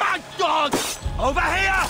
My dog! Over here!